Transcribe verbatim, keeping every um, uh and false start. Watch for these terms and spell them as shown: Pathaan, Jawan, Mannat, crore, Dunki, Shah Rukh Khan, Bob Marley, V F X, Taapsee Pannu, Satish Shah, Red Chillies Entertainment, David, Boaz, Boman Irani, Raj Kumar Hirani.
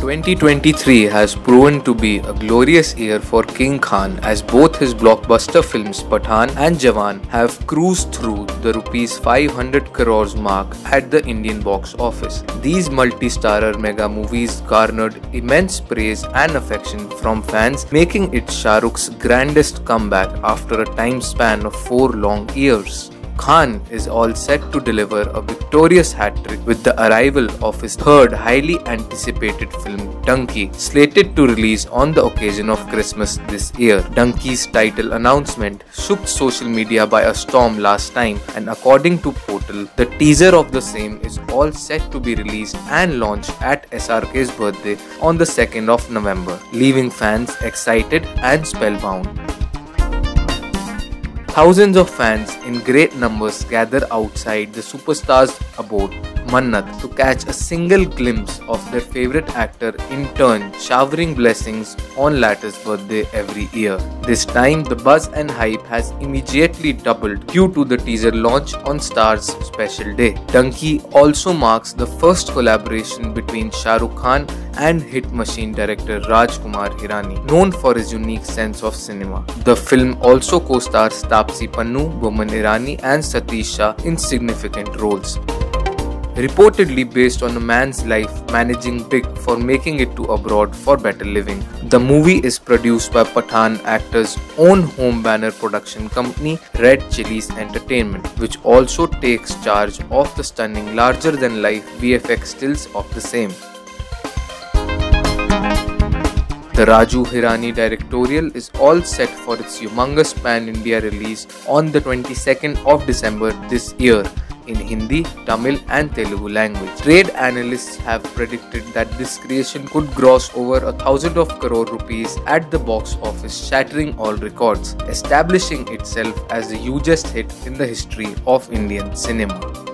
twenty twenty-three has proven to be a glorious year for King Khan, as both his blockbuster films Pathaan and Jawan have cruised through the rupees five hundred crores mark at the Indian box office. These multi-starrer mega movies garnered immense praise and affection from fans, making it Shah Rukh's grandest comeback after a time span of four long years. Khan is all set to deliver a victorious hat-trick with the arrival of his third highly anticipated film Dunki, slated to release on the occasion of Christmas this year. Dunki's title announcement shook social media by a storm last time, and according to Portal, the teaser of the same is all set to be released and launched at S R K's birthday on the second of November, leaving fans excited and spellbound. Thousands of fans in great numbers gather outside the superstar's abode, Mannat, to catch a single glimpse of their favorite actor, in turn showering blessings on Latter's birthday every year. This time, the buzz and hype has immediately doubled due to the teaser launch on Star's special day. Dunki also marks the first collaboration between Shah Rukh Khan and hit machine director Raj Kumar Hirani, known for his unique sense of cinema. The film also co-stars Taapsee Pannu, Boman Irani and Satish Shah in significant roles. Reportedly based on a man's life managing big for making it to abroad for better living. The movie is produced by Pathaan actor's own home banner production company, Red Chillies Entertainment, which also takes charge of the stunning larger-than-life V F X stills of the same. The Raju Hirani directorial is all set for its humongous pan-India release on the twenty-second of December this year, in Hindi, Tamil and Telugu language. Trade analysts have predicted that this creation could gross over a thousand of crore rupees at the box office, shattering all records, establishing itself as the hugest hit in the history of Indian cinema.